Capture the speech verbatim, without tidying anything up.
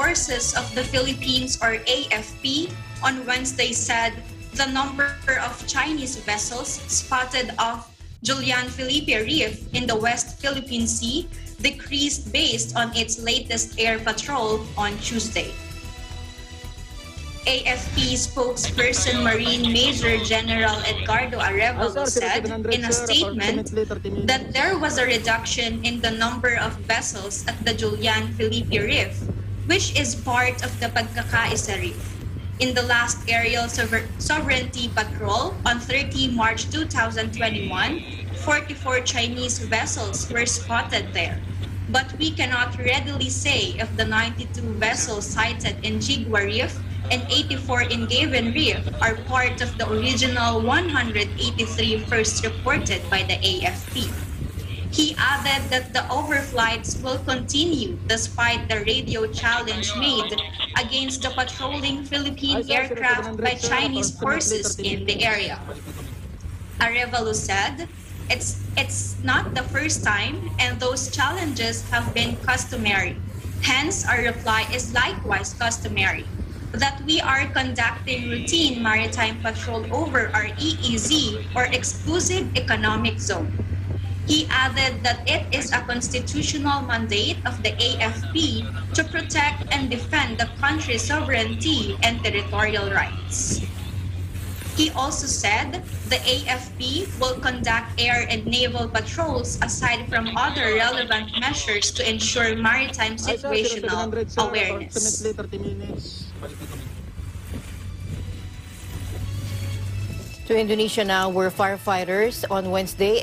Forces of the Philippines, or A F P, on Wednesday said the number of Chinese vessels spotted off Julian Felipe Reef in the West Philippine Sea decreased based on its latest air patrol on Tuesday. A F P spokesperson Marine Major General Edgardo Arevalo said in a statement that there was a reduction in the number of vessels at the Julian Felipe Reef, which is part of the Pagkakaisa Reef, in the last aerial sovereignty patrol on the thirtieth of March two thousand twenty-one, forty-four Chinese vessels were spotted there, but we cannot readily say if the ninety-two vessels sighted in Jigua Reef and eighty-four in Gavin Reef are part of the original one hundred eighty-three first reported by the A F P. He added that the overflights will continue despite the radio challenge made against the patrolling Philippine aircraft by Chinese forces in the area. Arevalo said, it's, it's not the first time, and those challenges have been customary. Hence, our reply is likewise customary, that we are conducting routine maritime patrol over our E E Z, or Exclusive Economic Zone. He added that it is a constitutional mandate of the A F P to protect and defend the country's sovereignty and territorial rights. He also said the A F P will conduct air and naval patrols aside from other relevant measures to ensure maritime situational awareness. To Indonesia now, where firefighters on Wednesday